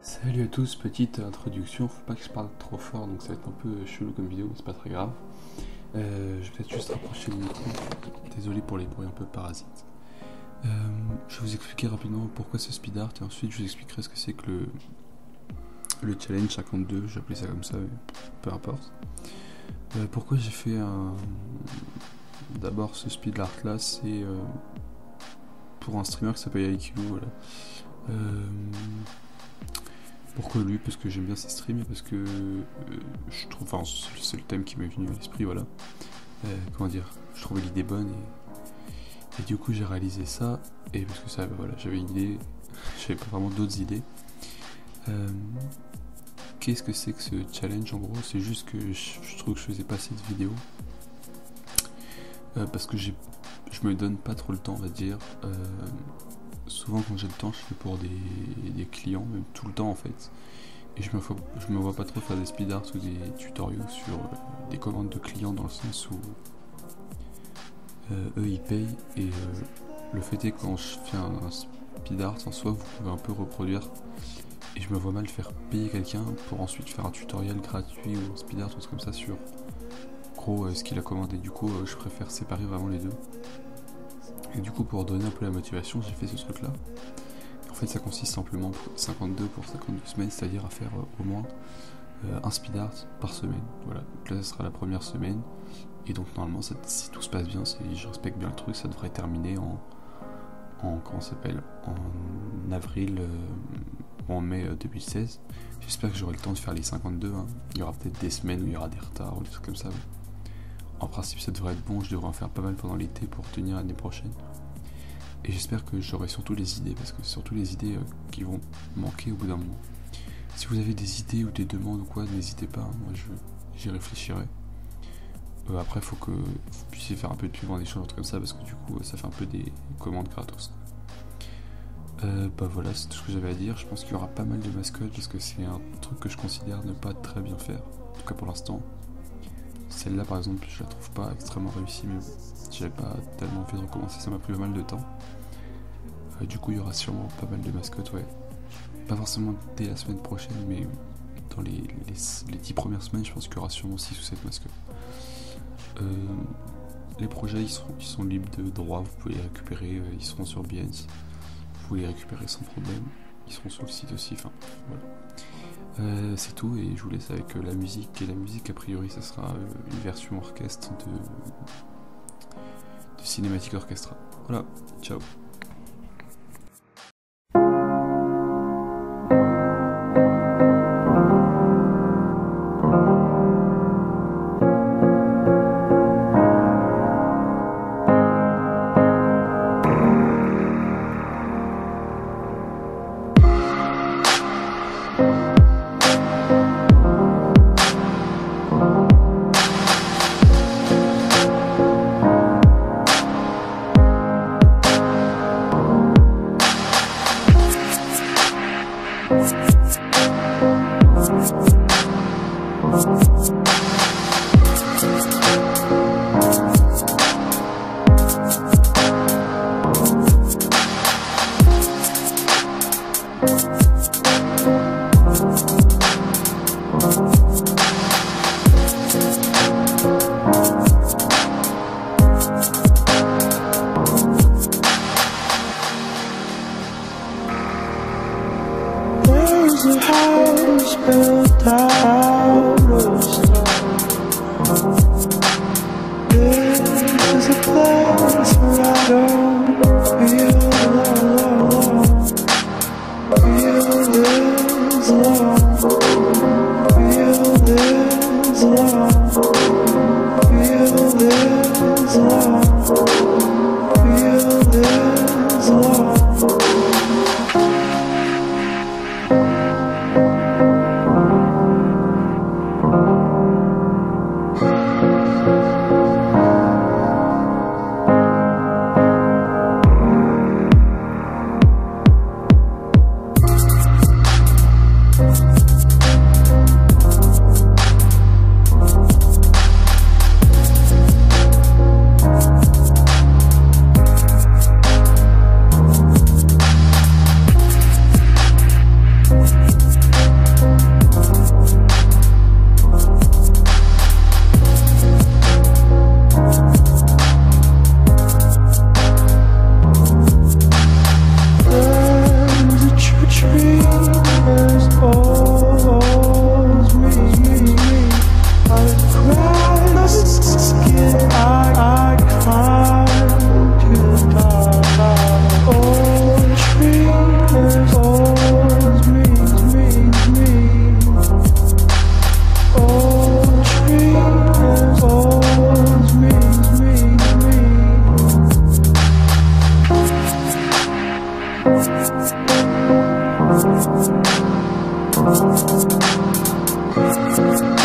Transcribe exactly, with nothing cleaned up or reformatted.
Salut à tous, petite introduction, faut pas que je parle trop fort donc ça va être un peu chelou comme vidéo mais c'est pas très grave. Euh, je vais peut-être juste rapprocher le micro, désolé pour les bruits un peu parasites. Euh, je vais vous expliquer rapidement pourquoi ce speed art et ensuite je vous expliquerai ce que c'est que le, le challenge cinquante-deux, j'appelais ça comme ça, peu importe. Euh, pourquoi j'ai fait un... d'abord ce speed art là, c'est euh, pour un streamer qui s'appelle Aiekillu, voilà. Euh, Pourquoi lui? Parce que j'aime bien ses streams, parce que euh, je trouve, enfin c'est le thème qui m'est venu à l'esprit, voilà. Euh, comment dire, je trouvais l'idée bonne et, et du coup j'ai réalisé ça et parce que ça, ben, voilà, j'avais une idée, j'avais pas vraiment d'autres idées. Euh, Qu'est-ce que c'est que ce challenge en gros? C'est juste que je, je trouve que je faisais pas assez de vidéos euh, parce que j'ai, je me donne pas trop le temps, on va dire. Euh, Souvent quand j'ai le temps je fais pour des, des clients, même tout le temps en fait. Et je me, faut, je me vois pas trop faire des speed art ou des tutoriaux sur euh, des commandes de clients dans le sens où euh, eux ils payent. Et euh, le fait est que quand je fais un, un speed art en soi vous pouvez un peu reproduire. Et je me vois mal faire payer quelqu'un pour ensuite faire un tutoriel gratuit ou speed art ou comme ça sur gros euh, ce qu'il a commandé. Du coup euh, je préfère séparer vraiment les deux. Et du coup pour donner un peu la motivation j'ai fait ce truc là. En fait ça consiste simplement pour cinquante-deux pour cinquante-deux semaines, c'est à dire à faire euh, au moins euh, un speed art par semaine. Voilà, donc là ça sera la première semaine. Et donc normalement ça, si tout se passe bien, si je respecte bien le truc, ça devrait terminer en, en comment ça s'appelle, en avril ou euh, en mai euh, deux mille seize. J'espère que j'aurai le temps de faire les cinquante-deux, hein. Il y aura peut-être des semaines où il y aura des retards ou des trucs comme ça. Mais... en principe ça devrait être bon, je devrais en faire pas mal pendant l'été pour tenir l'année prochaine. Et j'espère que j'aurai surtout les idées, parce que c'est surtout les idées euh, qui vont manquer au bout d'un moment. Si vous avez des idées ou des demandes ou quoi, n'hésitez pas, hein, moi j'y réfléchirai. Euh, après faut que vous puissiez faire un peu de pub en échange, un truc comme ça, parce que du coup ça fait un peu des commandes gratos. Euh, bah voilà, c'est tout ce que j'avais à dire, je pense qu'il y aura pas mal de mascottes, parce que c'est un truc que je considère ne pas très bien faire, en tout cas pour l'instant. Celle-là par exemple je la trouve pas extrêmement réussie mais j'avais pas tellement envie de recommencer, ça m'a pris pas mal de temps. Euh, du coup il y aura sûrement pas mal de mascottes, ouais. Pas forcément dès la semaine prochaine mais dans les, les, les dix premières semaines je pense qu'il y aura sûrement six ou sept mascottes. Euh, les projets ils sont, ils sont libres de droit, vous pouvez les récupérer, ils seront sur Behance, vous pouvez les récupérer sans problème, ils seront sur le site aussi, enfin voilà. Euh, c'est tout et je vous laisse avec euh, la musique. Et la musique a priori ça sera euh, une version orchestre de, de Cinematic Orchestra. Voilà, ciao. Built out of stone. This is a place where I don't feel alone. Feel this love. Feel this love. Feel this love. Feel this love. Thank you.